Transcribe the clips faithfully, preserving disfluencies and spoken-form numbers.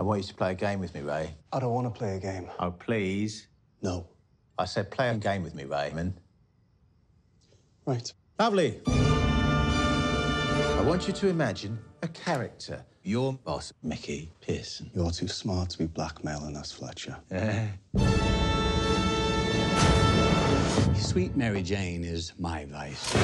I want you to play a game with me, Ray. I don't want to play a game. Oh, please. No. I said play a game with me, Raymond. Right. Lovely. I want you to imagine a character. Your boss, Mickey Pearson. You're too smart to be blackmailing us, Fletcher. Sweet Mary Jane is my vice.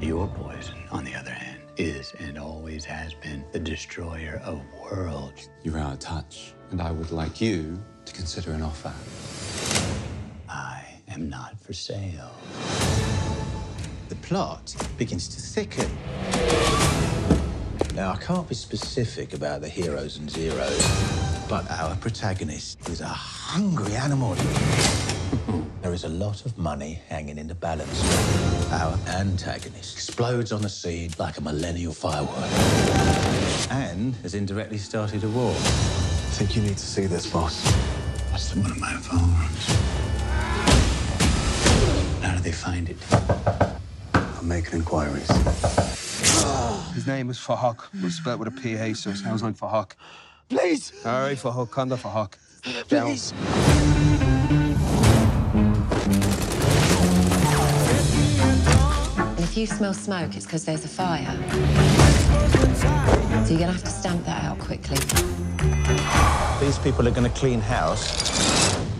Your poison, on the other hand, is and always has been the destroyer of worlds. You're out of touch, and I would like you to consider an offer. I am not for sale. The plot begins to thicken. Now, I can't be specific about the heroes and zeros, but our protagonist is a hungry animal. There is a lot of money hanging in the balance. Our antagonist explodes on the scene like a millennial firework and has indirectly started a war. I think you need to see this, boss. That's the one of my firearms. How do they find it? I'm making inquiries. His name is Fahok. It's spelled with a P A, so it sounds like Fahok. Please! All right, Fahok. Kanda Fahok. Please! And if you smell smoke, it's because there's a fire. So you're going to have to stamp that out quickly. These people are going to clean house,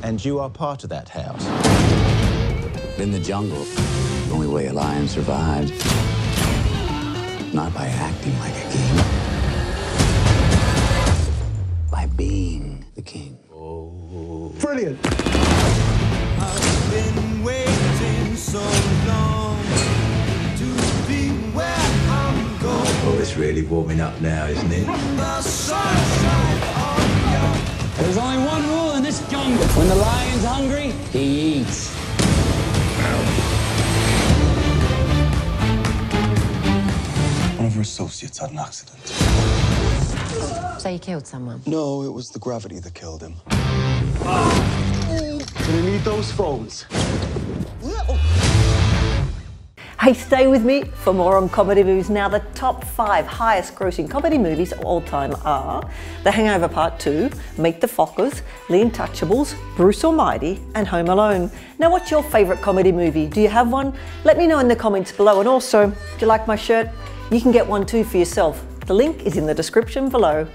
and you are part of that house. In the jungle, the only way a lion survived, not by acting like a king, by being the king. Oh. Brilliant! I've been waiting so long to be where I'm going. Oh, it's really warming up now, isn't it? The sunshine on your... There's only one rule in this jungle. When the lion's hungry, he eats. Your associates had an accident. So you killed someone? No, it was the gravity that killed him. Ah. We need those phones. Hey, stay with me for more on comedy movies. Now, the top five highest grossing comedy movies of all time are The Hangover Part two, Meet the Fockers, The Intouchables, Bruce Almighty, and Home Alone. Now, what's your favourite comedy movie? Do you have one? Let me know in the comments below. And also, do you like my shirt? You can get one too for yourself. The link is in the description below.